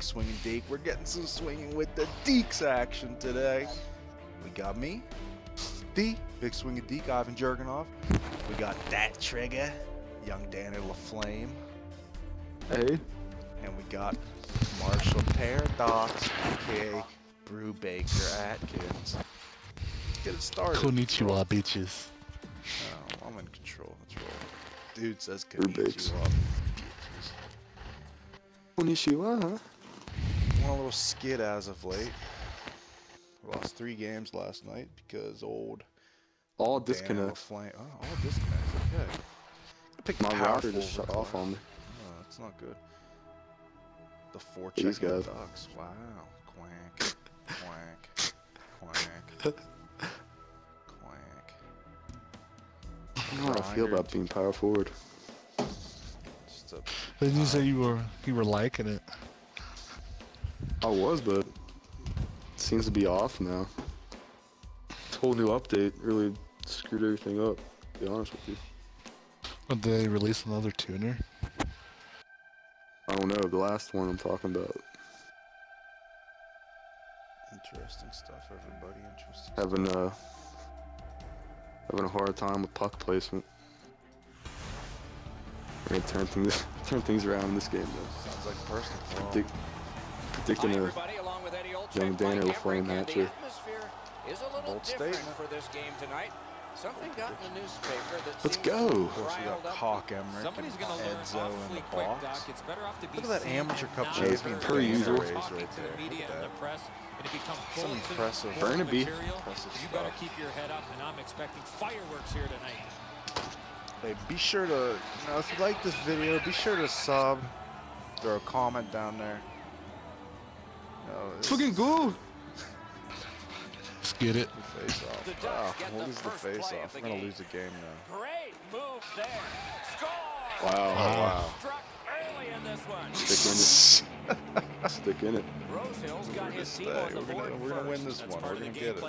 Big Swinging Deke. We're getting some swinging with the Deeks action today. We got me, the Big Swinging Deke, Ivan Jergenoff. We got that trigger, young Daniel Laflame. Hey. And we got Marshall Paradox, aka Brew Baker Atkins. Let's get it started. Konnichiwa, bitches. Oh, I'm in control. Let's roll. Dude says konnichiwa. Konnichiwa, huh? Went a little skid as of late. Lost 3 games last night because old. All disconnects. Oh, all disconnects. Okay. I picked my router just shut off on me. Oh, that's not good. The 4 check ducks. Wow. Quack. Quack. Quack. Quack. I don't know how I feel about being power forward. Didn't you say you were liking it? I was, but it seems to be off now. This whole new update really screwed everything up, to be honest with you. Did they release another tuner? I don't know, the last one I'm talking about. Interesting stuff, everybody. Interesting. Having a hard time with puck placement. We're gonna turn things around in this game, though. Sounds like personal. Predicting a young Daniel Laflame matchup. Bold statement for this game tonight. Something got in the newspaper that let's go! Of course, we got Hawk, Emmerich, and Edzo in the box. Look at that amateur cup chase being per usual. Right there. Some impressive. Burnaby. Impressive stuff. You better keep your head up, and I'm expecting fireworks here tonight. Hey, be sure to, if you like this video, be sure to sub, throw a comment down there. It's fucking good! Let's get it. The face off. Wow, we'll lose the face off. We're gonna lose the game now. Great move there. Score! Wow. Struck early in this one. Stick in it. Rosehill's got his team on the board first. We're gonna win this one. We're gonna get it.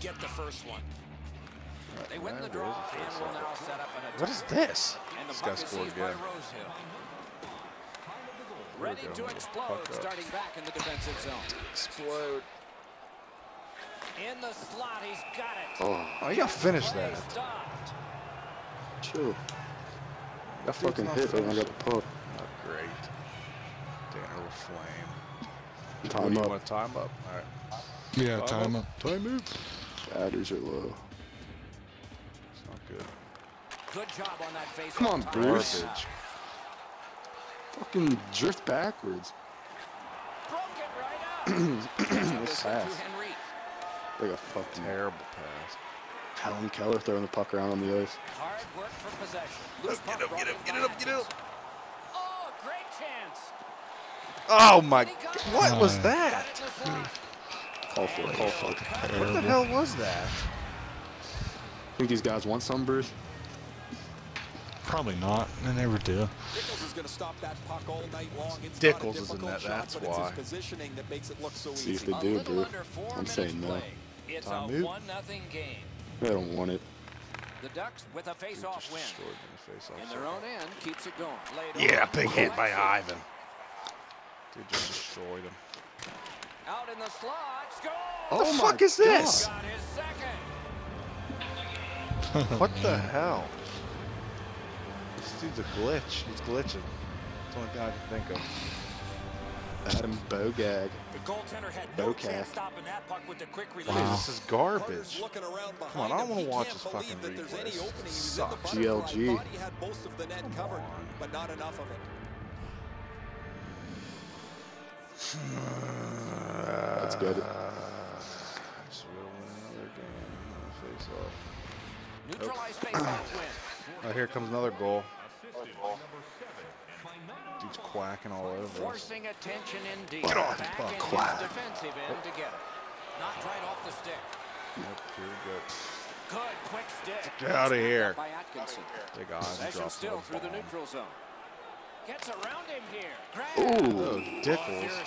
Get the first one. They win the draw and will now set up an attack. What is this? This guy scored again. Ready to explode, starting back in the defensive zone. Explode. In the slot, he's got it. Oh, you gotta finish that. Chill. That fucking hit, I got the puck. Not great. Daniel Laflame. Time up. You want to time up? All right. Yeah, time up. Time up. Batteries are low. Good job on that face. Come on, Bruce. Fucking drift backwards. Broke it right out. This pass. Like a fucking terrible pass. Helen Keller throwing the puck around on the ice. Hard work for possession. Let's get it up. Oh, great chance. Oh my God. What was that? Call for it. What the hell was that? I think these guys want some, Bruce? Probably not. They never do. Nichols is going to stop that puck all night long. It's Nichols is in that. That's why. Positioning that makes it look so easy. See if they do, Bruce. I'm saying no. It's a 1-0 game. They don't want it. The Ducks with a face-off win. In their own end, keeps it going. Yeah, big hit by Ivan. Dude just destroyed him. Out in the slot. Score! What the fuck is this? Got his second. What the hell? This dude's a glitch. He's glitching. That's the only guy I can think of. Adam Bogag. The goaltender had no chance stopping that puck with the quick release. Wow. This is garbage. Come on, I don't want to watch this fucking replay. This sucks. GLG. Come on. But not enough of it. That's good. So we'll win another game. Face off. Oh, here comes another goal. Dude's quacking all over. Forcing attention indeed. Get off the puck, quack. Defensive end to get it. Knocked right off the stick. Yep, here we go. Good, quick stick. Get out of here. By Atkinson. Big eyes. Possession still through the neutral zone. Gets around him here. Ooh, Nichols.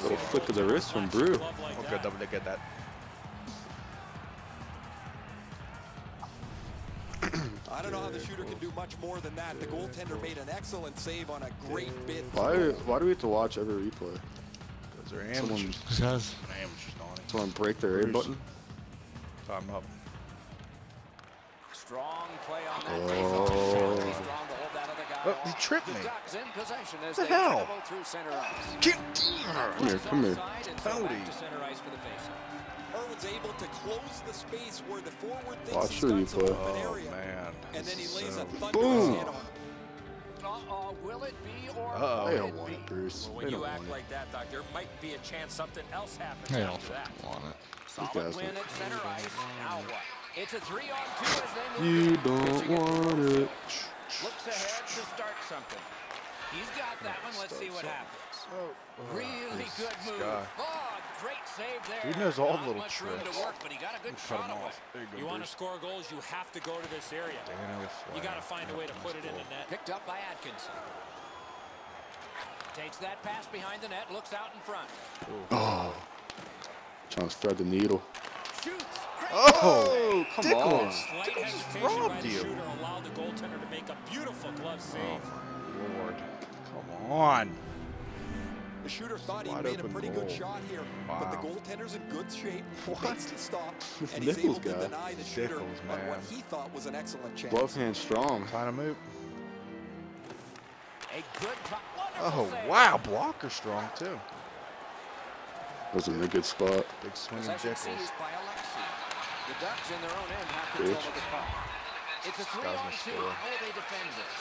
A little flick of the wrist from Brew. Oh, good double to get that. I don't know how the shooter can do much more than that. The goaltender made an excellent save on a great bid. Why do we have to watch every replay? Because they're amateurs. Someone break their A button. Time up. Strong play on that. He tripped me. What the hell? Come here. Penalty. Irwin's able to close the space where the forward thinks he's got some open area. Man. And then he lays a thunderous hit on. Will it be or will it be? When you act like that, Doc, there might be a chance something else happens after that. Solid win at center ice. Now what? It's a 3-on-2 as they move. You don't want it. Looks ahead to start something. He's got that one. Let's see what happens. Really good move. Oh, great save there. He knows all the little tricks. Room to work, but he got a good shot away. You want to score goals, you have to go to this area. You got to find a way to put it in the net. Picked up by Atkinson. Takes that pass behind the net, looks out in front. Oh. Trying to thread the needle. Shoots. Oh, come on. Nichols robbed you. Allowed the goaltender to make a beautiful glove save. Oh, my Lord. Come on. The shooter thought he made a pretty good shot here, but the goaltender's in good shape. Makes the stop, and he's able to deny the shooter on what he thought was an excellent chance. Glove hand strong. Kind of move. A good save. Wow. Blocker strong, too. Was in a good spot. Big swing of Nichols. The Ducks in their own end have control of the puck. It's a 3-on-2. How will they defend this?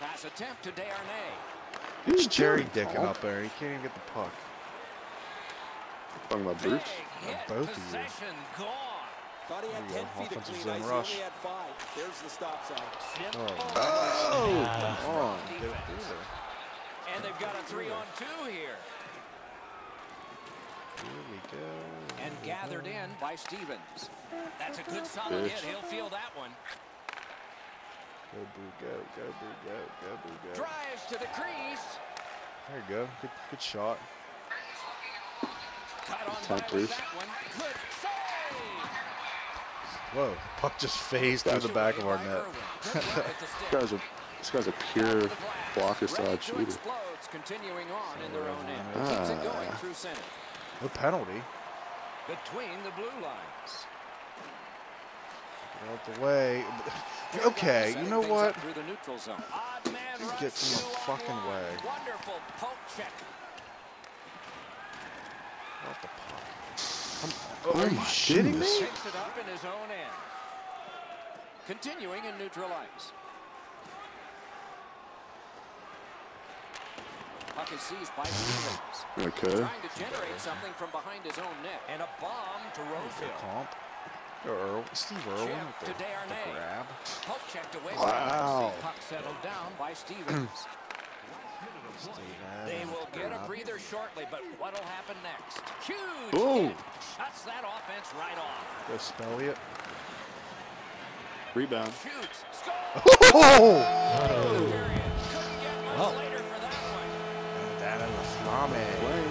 Pass attempt to D'Arnais. He's Jerry dicking up there. He can't even get the puck. Talking about Bruce? Both of you. Thought he had 10 feet of clean ice. Rush. He only had 5. There's the stop sign. Come on. And they've got a 3-on-2 here. Here we go. And gathered in by Stevens. That's a good solid hit. He'll feel that one. Go, Boo, go, go, Boo, go, go, Boo, go. Drives to the crease. There you go. Good shot. Cut on by with that one. Good save. Whoa. Puck just phased through the back of our net. This guy's a pure blocker side shooter. Explodes, continuing on in their own end. Keeps it going through center. The penalty. Between the blue lines. Get out the way. Okay, you know what? Get some fucking way. Wonderful poke check. Off the puck. Are you shitting me? Picks it up in his own end. Continuing in neutral ice. Puck is seized by Stevens. Trying to generate something from behind his own net. And a bomb to Rosehill. Steve Irwin with the grab. Puck checked away. Wow. Puck settled down by Stevens. They will get a breather shortly, but what'll happen next? Huge hit. Shuts that offense right off. Go Elliott. Rebound. Shoots. Scores. Couldn't get much later for that one. Adam Laflame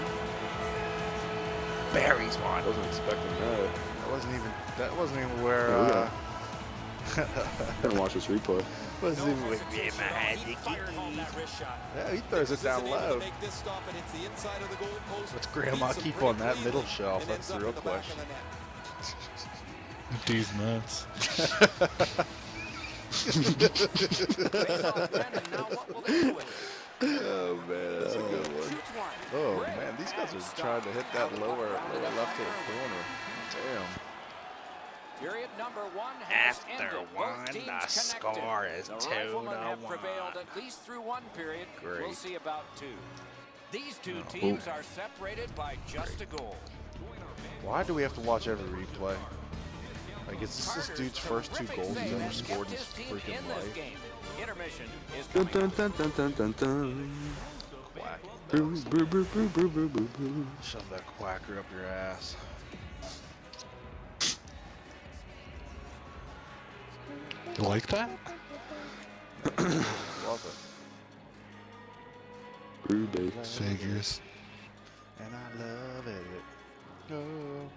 buries one. Wasn't expecting that. That wasn't even where. I didn't watch this replay. Wasn't even with him. Yeah, he throws it down low. What's Grandma keep on that middle shelf? That's the real question. These nuts. Oh man, that's a good one. Oh man, these guys are trying to hit that lower left hand corner. Damn. Period number one has ended. Both teams connected. The score is 2-1. Have prevailed at least through one period. Great. We'll see about two. These two teams are separated by just a goal. Why do we have to watch every replay? Like, is this dude's first 2 goals he's ever scored in his freaking life? Intermission is coming. Quack. Shove that quacker up your ass. You like that? Love it. Brew Baker Atkins. And I love it. Oh.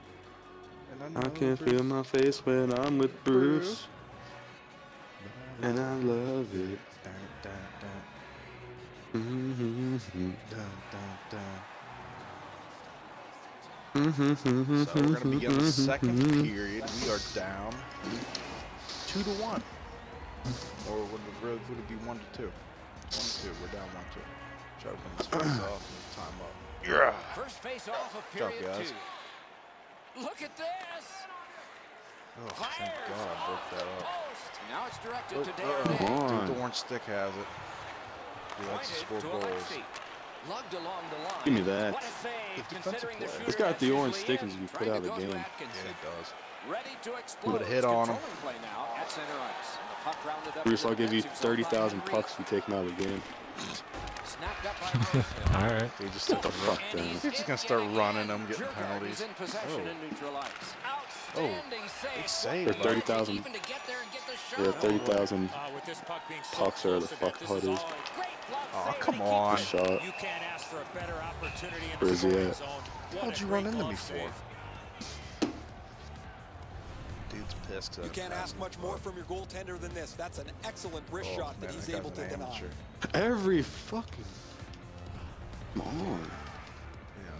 I can feel my face when I'm with Bruce. And I love it. So we're going to begin the second period. We are down 2-1. Or would the roads would it be 1-2? 1-2. We're down 1-2. Try to win this face off and time up. Yeah. First face off of period two. Look at this! Oh, thank God, I broke that up. Now it's directed to D'Arnais. I think the orange stick has it. He likes to score goals. Lugged along the line. Give me that. What a save, considering the shooter. It's got the orange stick as you put out of the game. Yeah, it does. Ready to explode. Put a hit on him. Bruce, I'll give you 30,000 pucks if you take him out of the game. All right. He just took the fuck down. He's just gonna start running. I'm getting penalties. Big save. For 30,000. Yeah, 30,000 pucks are the fuck hut is. Oh, come on. Shot. Where's he at? How'd you run into me for? Dude's pissed. You can't ask much more from your goaltender than this. That's an excellent wrist shot that he's able to deny. Every fucking. Come on. Yeah,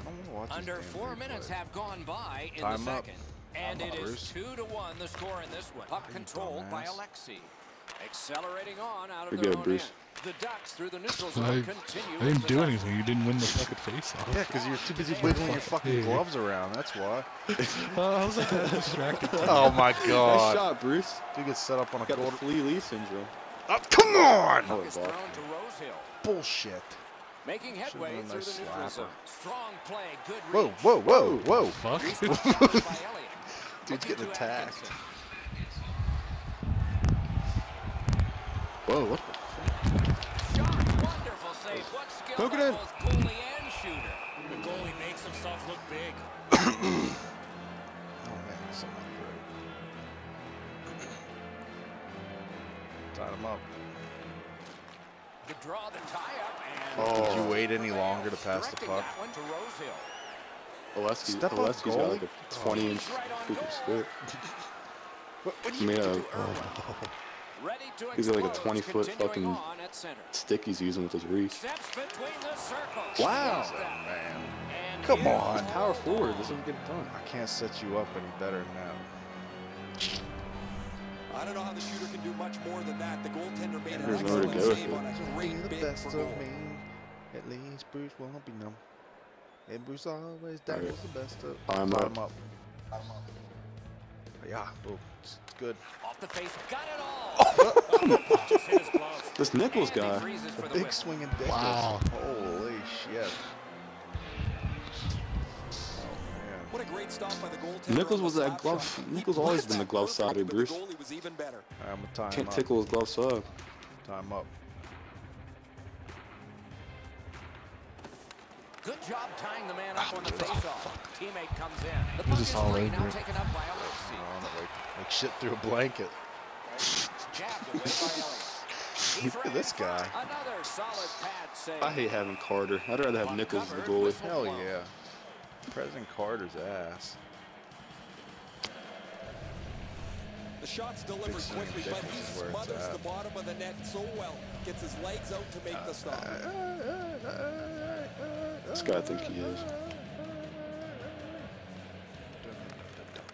I don't want to watch. Under 4 minutes have gone by in the second, and it is 2-1 the score in this one. Puck controlled by Alexi, accelerating on out of the own end. The Ducks through the neutral zone continue. I didn't do anything. You didn't win the fucking face-off. Yeah, because you're too busy wiggling your fucking gloves around. That's why. I was like distracted. Oh my God! Nice shot, Bruce. Dude gets set up on a goal. Flea-Lee syndrome. Come on! Oh, thrown to Rosehill. Bullshit. Making headway through the neutral zone. Strong play, good reach. Whoa, whoa, whoa, whoa! Fuck! Dude's getting attacked. Whoa! What the? Poke it in. The goalie makes himself look big. Oh man, that's something great. Tied him up. The draw, the tie up, and did you wait any longer to pass the puck? Oleski's got like a 20-inch freaking stick. What do you mean? He's got like a 20-foot fucking stick he's using with his reach. Wow! Man. Come on! Power forward, this isn't getting done. I can't set you up any better now. I don't know how the shooter can do much more than that. The goaltender made an excellent save on a great big for goal. At least Bruce won't be numb. And Bruce always does the best of. I'm up. Yeah, it's good. Off the face, got it all. Just hit his glove. This Nichols guy, a big swinging dick. Wow. Holy shit. Oh, man. What a great stop by the goaltender. Nichols was that glove. Nichols always been the glove side of Bruce. Can't tickle his glove side. Time up. Good job tying the man up on the face-off. Teammate comes in. The puck is now taken up by Alexi. Like shit through a blanket. Jabbed away by Elliott. Look at this guy. Another solid pad save. I hate having Carter. I'd rather have Nichols as the goalie. Hell yeah. President Carter's ass. The shot's delivered quickly, but he smothers the bottom of the net so well. Gets his legs out to make the stop. This guy, I think he is.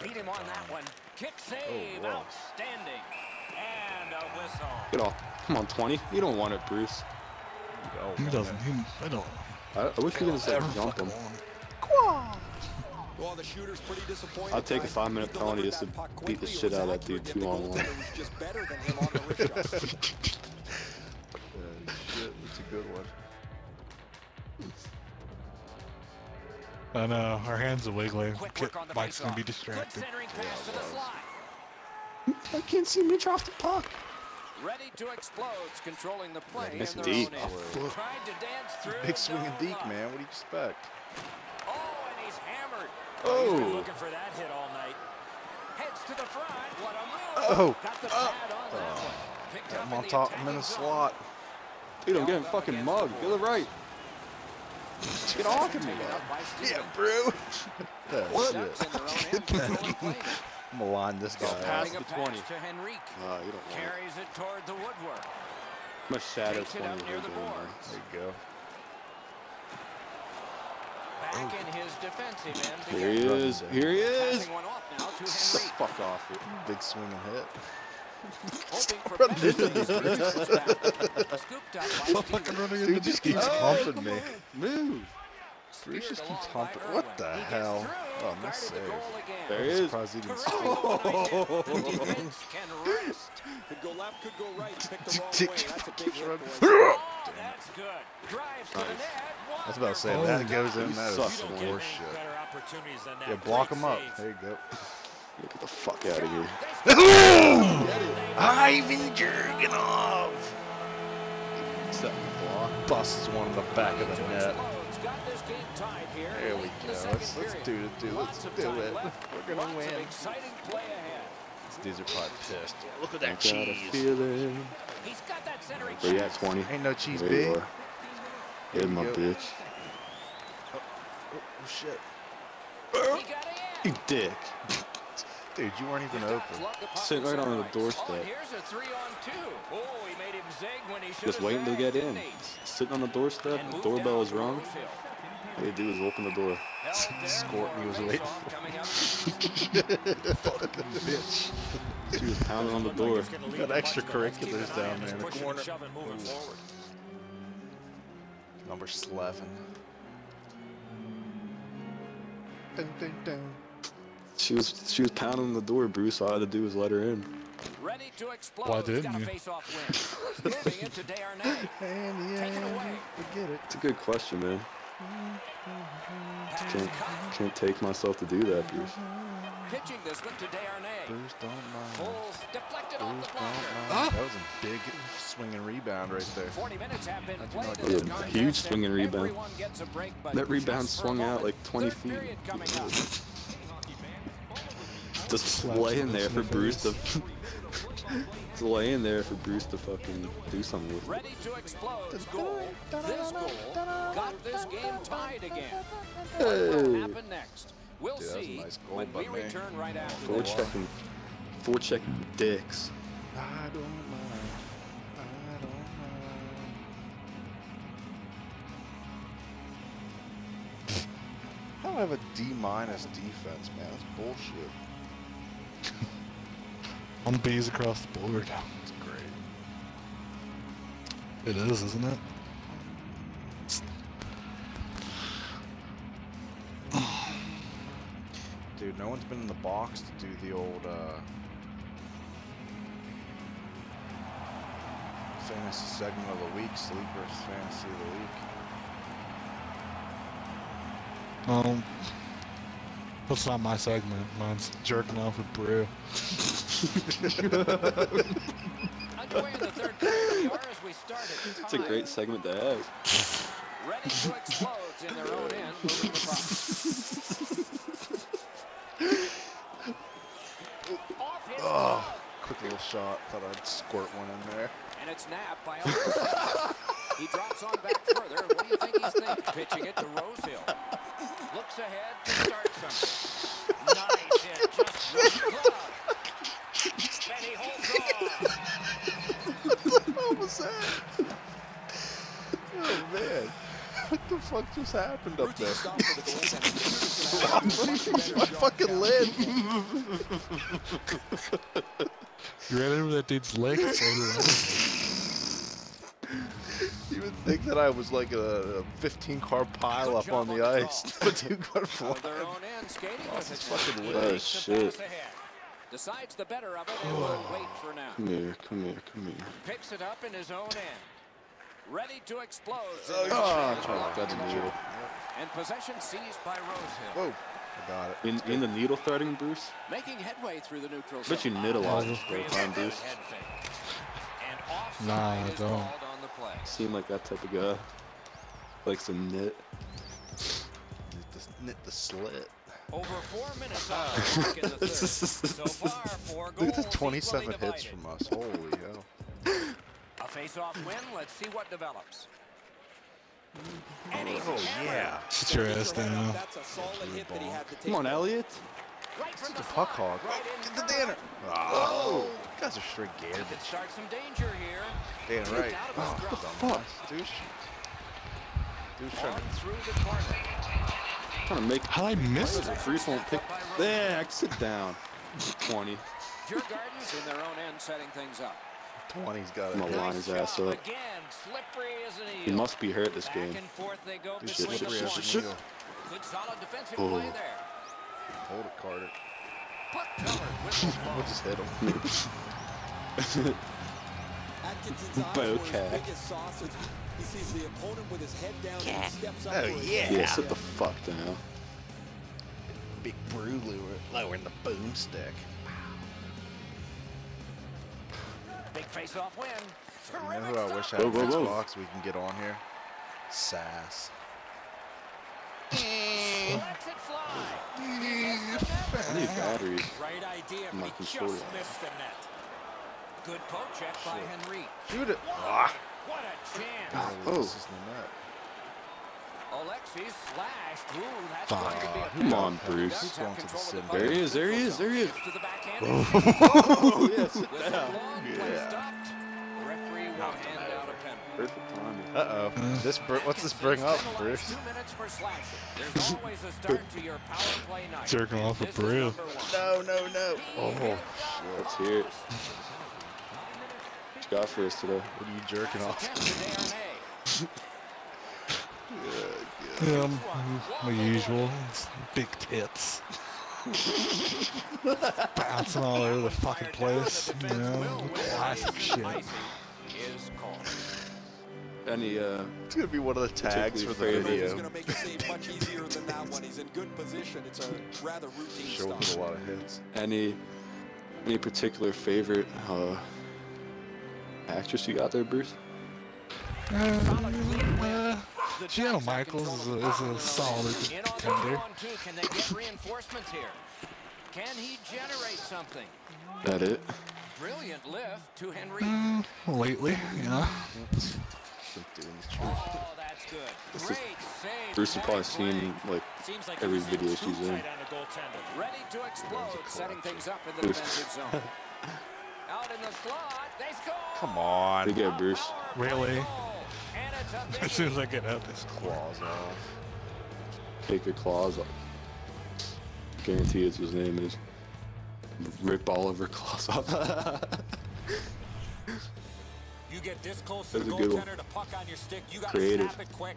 Beat him on that one. Kick save, outstanding. And a whistle. Get off. Come on, 20. You don't want it, Bruce. He doesn't. I don't. I wish we could just jump him. Well, the shooter's pretty disappointed. I'll take a 5-minute penalty just to beat the shit out of that dude 2-on-1. Just better than him on the wrist shot. Shit, that's a good one. I know, our hands are wiggling. Mike's gonna be distracted. I can't see Mitch off the puck. Ready to explode, controlling the play. Yeah, missing Deke. Big swinging Deke, man. What do you expect? Oh, he's been looking for that hit all night. Heads to the front. What a move. Got the pad on that one. Picked up in the attacking zone. I'm on top. I'm in the slot. Dude, I'm getting fucking mugged. Get it right. Get off of me. Yeah, Brew. What? I'm gonna line this guy. Pass the 20. You don't carries it toward the woodwork. Much sadder 20. There you go. Back in his defensive end. Here he is. Here he is. Fuck off. Big swing and hit. Dude just keeps humping me. Move. Bruce just keeps humping. What the hell? Oh, nice save. There he is. I was about to say, that goes in. That is some more shit. Yeah, block him up. There you go. Get the fuck out of here. Ivan Jergenoff! Set the block. Busts one in the back of the net. There we go. Let's do it, dude. Let's do it. We're going to win. These dudes are probably pissed. Look at that cheese. Where you at, 20? Ain't no cheese, big. Hit my bitch. Oh, shit. You dick. Dude, you weren't even open. Sit right on the doorstep. Just waiting to get in. Sitting on the doorstep, the doorbell was rung. All they do is open the door. Score, he was waiting for. Fucking bitch. She was pounding on the door. We got extracurriculars down there in the corner. Number 11. Ding, ding, ding. She was pounding the door, Bruce. All I had to do was let her in. Ready to explode. Why didn't you? Moving into D'Arnais. Take it away. Forget it. It's a good question, man. Can't take myself to do that, Bruce. Pitching this one to D'Arnais. Bruce, don't mind. Deflected off the blocker. That was a big swinging rebound right there. 40 minutes have been played. That was a huge swinging rebound. That rebound swung out like 20 feet. Just lay in there for Bruce to just lay in there for Bruce to fucking do something with it. Ready to explode. This goal got this game tied again. What will happen next? We'll see when we return right after this. Forechecking dicks. I don't mind. I don't have a D- defense, man. That's bullshit. On B's across the board. It's great. It is, isn't it? Dude, no one's been in the box to do the old fantasy segment of the week, sleepers fantasy of the week. That's not my segment. Mine's jerking off with Brew. It's a great segment to have. Ready to explode in their own end. Oh, quick little shot. Thought I'd squirt one in there. And it's napped by Alexi. He drops on back further. What do you think he's thinking? Pitching it to Rosehill. Looks ahead to start something. Nice hit, just one glove. Then he holds on. What was that? Oh, man. What the fuck just happened up there? My fucking leg. You ran over that dude's leg. You would think that I was like a 15-car pile up on the ice, but you got flying. Lost his fucking way. Oh, shit. Decides the better of it and will wait for now. Come here. Picks it up in his own end. Ready to explode. Oh, that's a needle. And possession seized by Rosehill. Whoa. I got it. In the needle threading, Bruce? Making headway through the neutral zone. But you nidalized this whole time, Bruce. Nah, I don't. Seem like that type of guy. Like some knit. Knit the slit. Over 4 minutes out in the third. So far, 4 goals. Look at the 27 hits from us. Holy hell. A face-off win. Let's see what develops. And it's interesting. That's a solid hit that he had to take. Come on, Elliott. It's the puck hog. Get the Danner. Oh, you guys are straight garbage. Start some danger here. Dan Wright. Oh, what the fuck? Dude's trying to make. How did I miss it? Freeze won't pick. There, sit down. 20. Your Gardens in their own end setting things up. 20's got it. I'm gonna line his ass up. Again, slippery as an eel. He must be hurt this game. Good solid defensive play there. Hold it, Carter. We'll just hit him. Atkinson's eyes were as big as sausage. He sees the opponent with his head down and he steps up. Yeah, sit the fuck down. Big brew lowering the boomstick. Big face-off win. You know who I wish I had this box we can get on here? Sass. Let's it fly. I need batteries. Right idea, but he just missed the net. Good poke check by Henrique. Shoot it. What a chance. Oh, this is the net. Alexi slashed. Ooh, that's going to be a come on, Bruce. He's going to the sim. There he is. There he is. There he is. Oh, yes. Uh-oh. What's this bring up, Bruce? Jerking off a brew. No. Oh, let's hear it. What you got for us today? What are you jerking off? My usual. Big tits. Bouncing all over the fucking place. You know, classic shit. It's gonna be one of the tags for the video. It's gonna make the save much easier than that one. He's in good position. It's a rather routine stop. Showing a lot of hits. Any particular favorite actress you got there, Bruce? Jenna Michaels is a solid contender. Can they get reinforcements here? Can he generate something? That it? Brilliant lift to Henry. Lately, yeah. Oh, that's good. Bruce has probably seen like every video she's in. Ready to explode, setting things up in the defensive zone. Out in the slot, they score. Come on. They get Bruce. Really? As soon as I get out this claws off. Take your claws off. Guarantee it's his name is Rip Oliver claws off. You get this close to the goaltender to puck on your stick, you gotta snap it quick.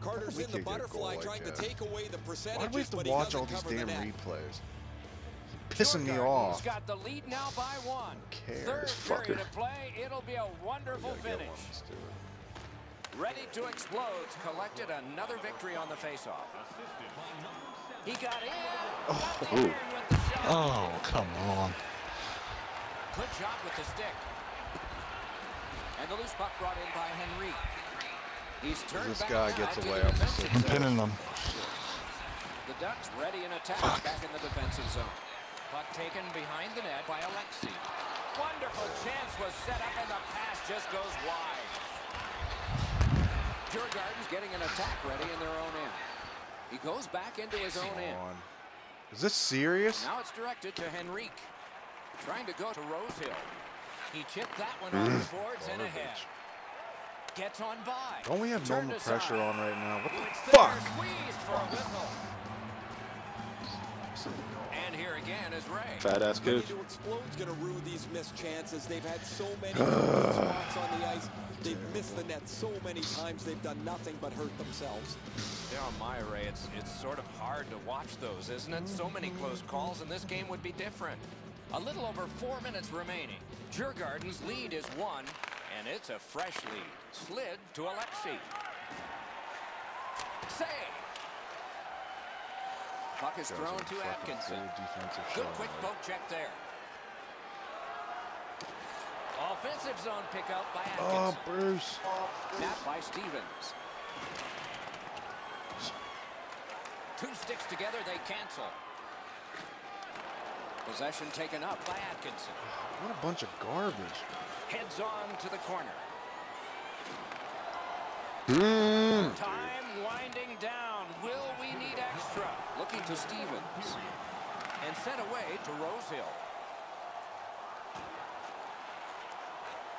Carter's in the butterfly trying to take away the percentages. Why do we have to watch all these damn replays? Pissing me off. Got the lead now by one. Third period to play, it'll be a wonderful finish. Ready to explode, collected another victory on the faceoff. He got in. Oh, come on. Good shot with the stick. And the loose puck brought in by Henry. He's turned this guy gets away on the stick. I'm pinning him. The Ducks ready in attack back in the defensive zone. Puck taken behind the net by Alexi. Wonderful chance was set up and the pass just goes wide. Jergenoff's getting an attack ready in their own end. He goes back into his own end. Is this serious? Now it's directed to Henrique. Trying to go to Rosehill. He chipped that one on the boards and ahead. Gets on by. Don't we have normal pressure on right now? What the fuck? And here again is Ray. Fat ass coach. Explode's gonna rue these missed chances. They've had so many spots on the ice. They've missed the net so many times. They've done nothing but hurt themselves. They're on my Ray. It's sort of hard to watch those, isn't it? So many close calls, and this game would be different. A little over 4 minutes remaining. Jergenoff's lead is one, and it's a fresh lead. Slid to Alexi. Save. Puck is thrown to Atkinson. Good quick poke check there. Offensive zone pickup by Atkinson. Oh, Bruce. Snap by Stevens. Two sticks together, they cancel. Possession taken up by Atkinson. What a bunch of garbage. Heads on to the corner. Time winding down. Will we need extra? Looking to Stevens. And sent away to Rosehill.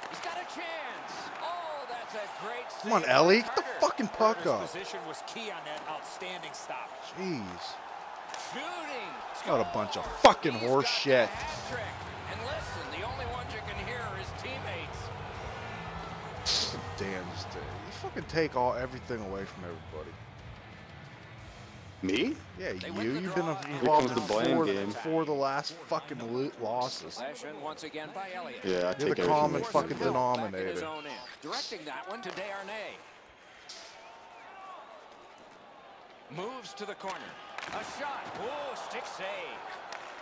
He's got a chance. Oh, that's a great save. Come on, Ellie. Get the fucking puck up. His position was key on that outstanding stop. Jeez. Shooting. Got a bunch of fucking horse shit. And listen, the only ones you can hear are his teammates. Damn, you fucking take everything away from everybody. Me? Yeah, you've been involved in four of the last fucking losses. Once again by Elliott. Yeah, I you're the common fucking denominator. Directing that one to D'Arnais. Moves to the corner. A shot. Oh, stick save.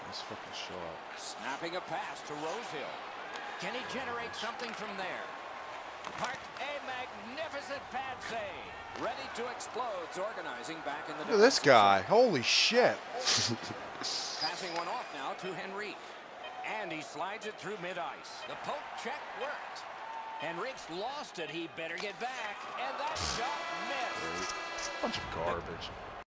Nice fucking shot. Snapping a pass to Rosehill. Can he generate something from there? Parked a magnificent pad save. Ready to explode. Organizing back in the defense. Look at this guy. Holy shit. Passing one off now to Henrique. And he slides it through mid-ice. The poke check worked. Henrique's lost it. He better get back. And that shot missed. Bunch of garbage.